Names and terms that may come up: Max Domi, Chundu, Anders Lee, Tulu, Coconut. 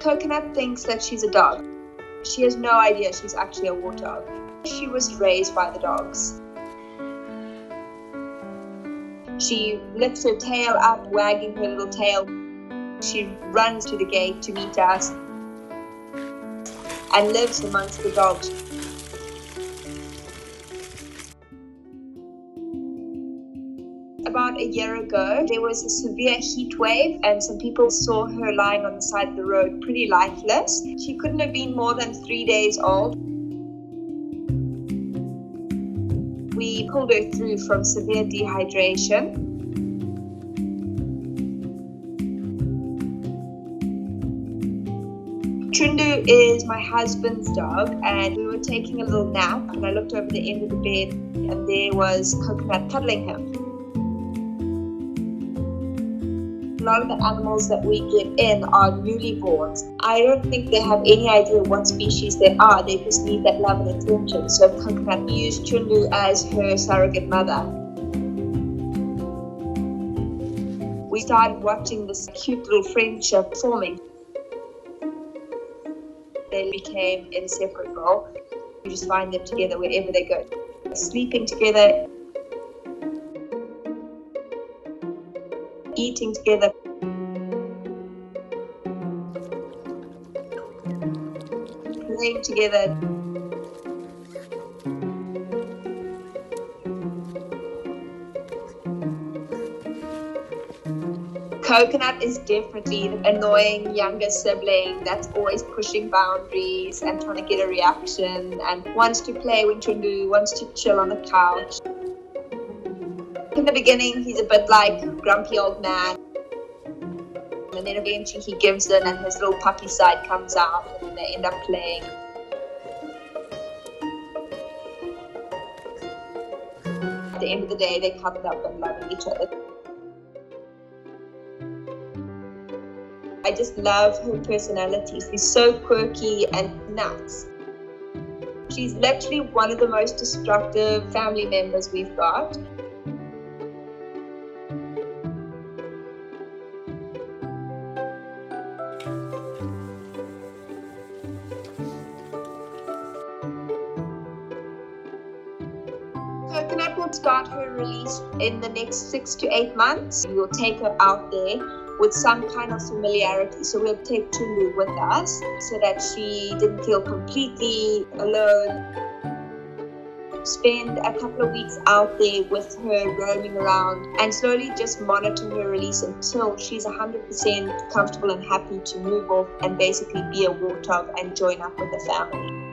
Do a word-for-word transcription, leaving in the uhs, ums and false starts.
Coconut thinks that she's a dog. She has no idea she's actually a war dog. She was raised by the dogs. She lifts her tail up, wagging her little tail. She runs to the gate to meet us and lives amongst the dogs. About a year ago, there was a severe heat wave and some people saw her lying on the side of the road, pretty lifeless. She couldn't have been more than three days old. We pulled her through from severe dehydration. Chundu is my husband's dog, and we were taking a little nap and I looked over the end of the bed and there was Coconut cuddling him. A lot of the animals that we get in are newlyborns. I don't think they have any idea what species they are. They just need that love and attention. So Coconut used Chundu as her surrogate mother. We started watching this cute little friendship forming. They became inseparable. You just find them together wherever they go. Sleeping together, eating together. Playing together. Coconut is definitely the annoying younger sibling that's always pushing boundaries and trying to get a reaction and wants to play with Chundu, wants to chill on the couch. In the beginning, he's a bit like grumpy old man, and then eventually he gives in and his little puppy side comes out and then they end up playing. At the end of the day, they cuddle up and love each other. I just love her personality. She's so quirky and nuts. She's literally one of the most destructive family members we've got. Coconut will start her release in the next six to eight months. We'll take her out there with some kind of familiarity. So we'll take Tulu with us so that she didn't feel completely alone. Spend a couple of weeks out there with her roaming around and slowly just monitor her release until she's one hundred percent comfortable and happy to move off and basically be a war dog and join up with the family.